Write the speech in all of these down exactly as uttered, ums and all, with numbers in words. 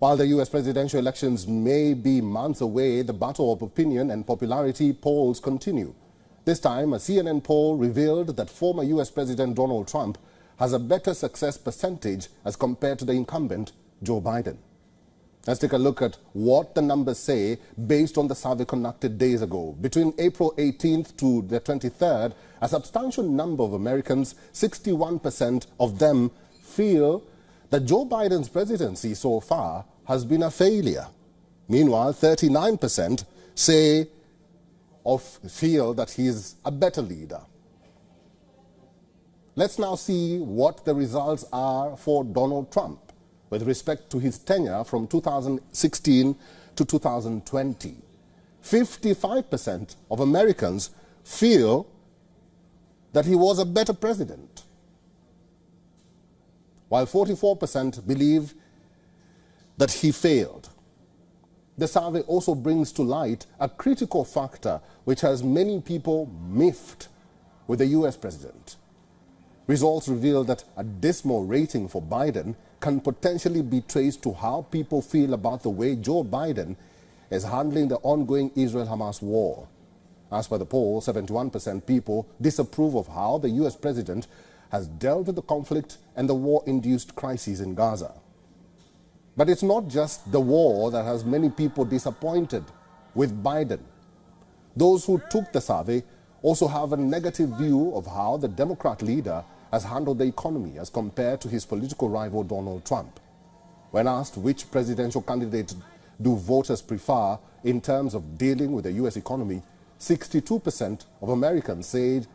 While the U S presidential elections may be months away, the battle of opinion and popularity polls continue. This time, a C N N poll revealed that former U S President Donald Trump has a better success percentage as compared to the incumbent, Joe Biden. Let's take a look at what the numbers say based on the survey conducted days ago. Between April eighteenth to the twenty-third, a substantial number of Americans, sixty-one percent of them, feel that Joe Biden's presidency so far has been a failure. Meanwhile, thirty-nine percent say of feel that he's a better leader. Let's now see what the results are for Donald Trump with respect to his tenure from two thousand sixteen to two thousand twenty. fifty-five percent of Americans feel that he was a better president, while forty-four percent believe that he failed. The survey also brings to light a critical factor which has many people miffed with the U S president. Results reveal that a dismal rating for Biden can potentially be traced to how people feel about the way Joe Biden is handling the ongoing Israel-Hamas war. As per the poll, seventy-one percent people disapprove of how the U S president has dealt with the conflict and the war-induced crises in Gaza. But it's not just the war that has many people disappointed with Biden. Those who took the survey also have a negative view of how the Democrat leader has handled the economy as compared to his political rival Donald Trump. When asked which presidential candidate do voters prefer in terms of dealing with the U S economy, sixty-two percent of Americans said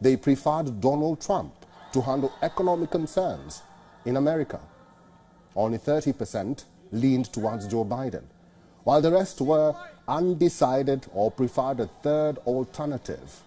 they preferred Donald Trump to handle economic concerns in America. Only thirty percent leaned towards Joe Biden, while the rest were undecided or preferred a third alternative.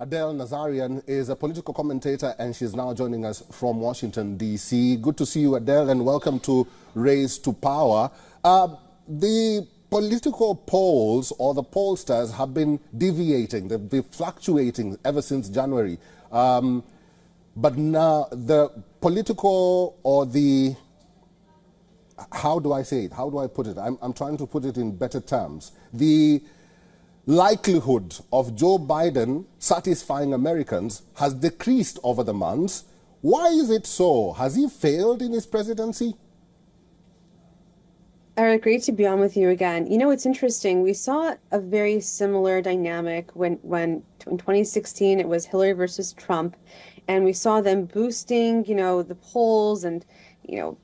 Adele Nazarian is a political commentator and she's now joining us from Washington, D C Good to see you, Adele, and welcome to Race to Power. Uh, the political polls or the pollsters have been deviating, they've been fluctuating ever since January. Um, but now the political or the, how do I say it? How do I put it? I'm, I'm trying to put it in better terms. The likelihood of Joe Biden satisfying Americans has decreased over the months. Why is it so? Has he failed in his presidency? Eric, great to be on with you again. You know, it's interesting. We saw a very similar dynamic when, when in twenty sixteen it was Hillary versus Trump, and we saw them boosting, you know, the polls and, you know,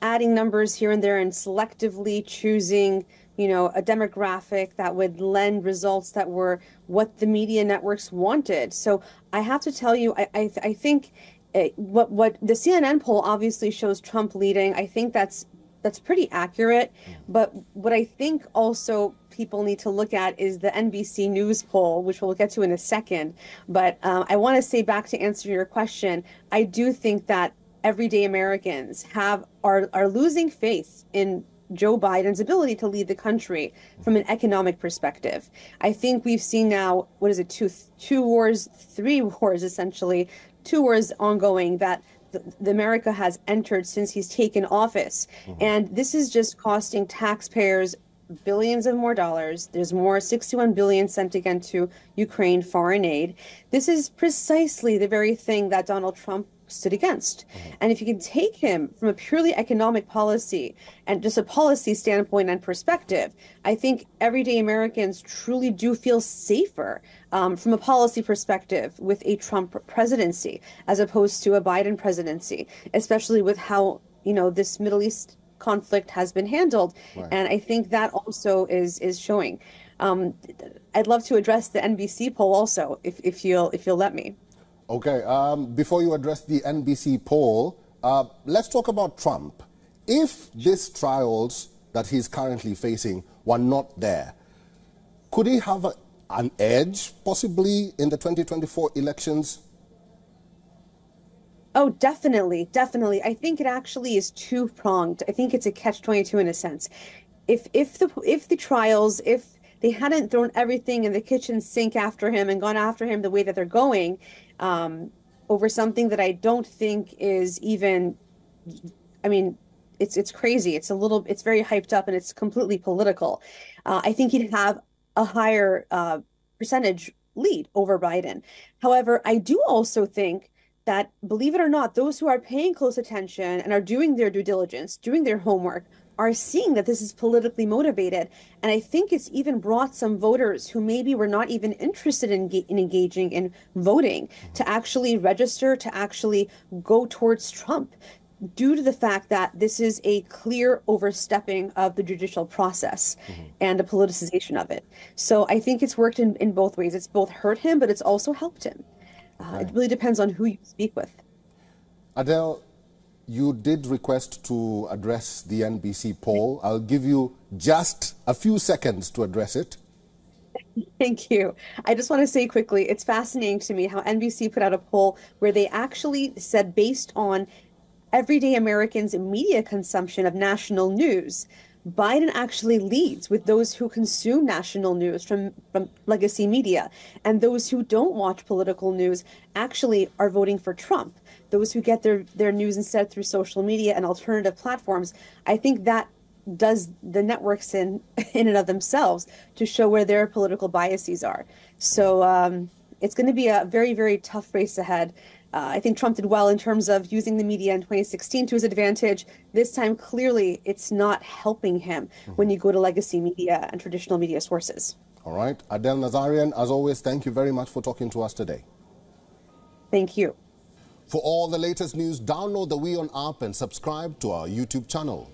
adding numbers here and there and selectively choosing, you know, a demographic that would lend results that were what the media networks wanted. So I have to tell you, I, I, I think it, what what the C N N poll obviously shows Trump leading. I think that's that's pretty accurate. But what I think also people need to look at is the N B C News poll, which we'll get to in a second. But um, I want to say back to answer your question, I do think that everyday Americans have are are losing faith in Joe Biden's ability to lead the country from an economic perspective. I think we've seen now, what is it, two, two wars, three wars, essentially, two wars ongoing that the, the America has entered since he's taken office. Mm-hmm. And this is just costing taxpayers billions of more dollars. There's more sixty-one billion dollars sent again to Ukraine foreign aid. This is precisely the very thing that Donald Trump stood against. And if you can take him from a purely economic policy and just a policy standpoint and perspective, I think everyday Americans truly do feel safer um, from a policy perspective with a Trump presidency as opposed to a Biden presidency, especially with how, you know, this Middle East conflict has been handled. Right. And I think that also is is showing. Um, I'd love to address the N B C poll also, if, if you'll if you'll let me. Okay, um, before you address the N B C poll, uh, let's talk about Trump. If these trials that he's currently facing were not there, could he have a, an edge, possibly, in the twenty twenty-four elections? Oh, definitely, definitely. I think it actually is two-pronged. I think it's a catch twenty-two in a sense. if if the if the trials, if they hadn't thrown everything in the kitchen sink after him and gone after him the way that they're going, um, over something that I don't think is even, I mean, it's it's crazy. It's a little, it's very hyped up and it's completely political. Uh, I think he'd have a higher uh, percentage lead over Biden. However, I do also think that, believe it or not, those who are paying close attention and are doing their due diligence, doing their homework, are seeing that this is politically motivated. And I think it's even brought some voters who maybe were not even interested in, in engaging in voting to actually register, to actually go towards Trump, due to the fact that this is a clear overstepping of the judicial process mm-hmm. and the politicization of it. So I think it's worked in, in both ways. It's both hurt him, but it's also helped him. Uh, okay. It really depends on who you speak with. Adele, you did request to address the N B C poll. I'll give you just a few seconds to address it. Thank you. I just want to say quickly, it's fascinating to me how N B C put out a poll where they actually said, based on everyday Americans' media consumption of national news, Biden actually leads with those who consume national news from, from legacy media, and those who don't watch political news actually are voting for Trump. Those who get their, their news instead through social media and alternative platforms, I think that does the networks in, in and of themselves to show where their political biases are. So um, it's going to be a very, very tough race ahead. Uh, I think Trump did well in terms of using the media in twenty sixteen to his advantage. This time, clearly, it's not helping him mm-hmm. when you go to legacy media and traditional media sources. All right. Adele Nazarian, as always, thank you very much for talking to us today. Thank you. For all the latest news, download the WION app and subscribe to our YouTube channel.